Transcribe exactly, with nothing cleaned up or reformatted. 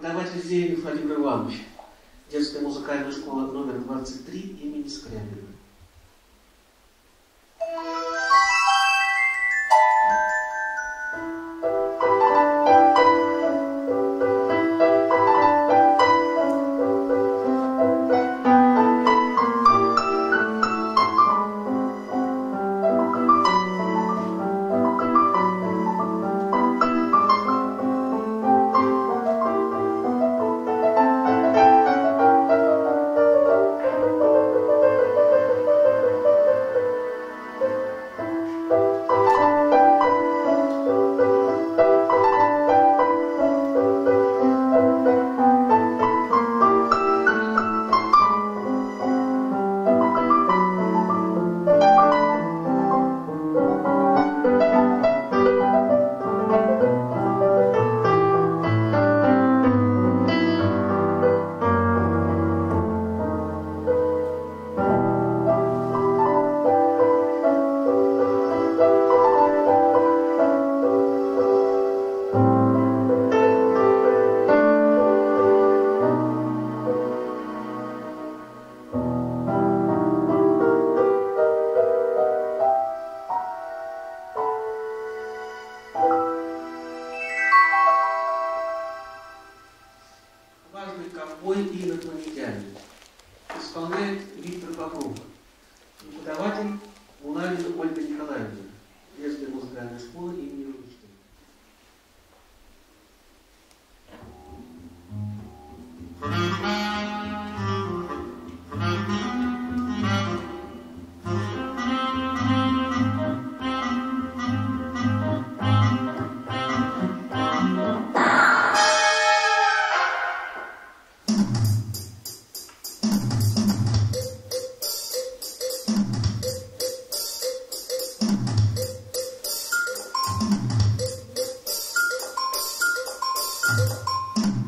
Преподаватель Зеленев Владимир Иванович, детская музыкальная школа номер двадцать три имени Скрябина. Исполняет Виктор Бобров, преподаватель Булавина Ольга Николаевна, детская музыкальная школа имени Ручки. Thank you.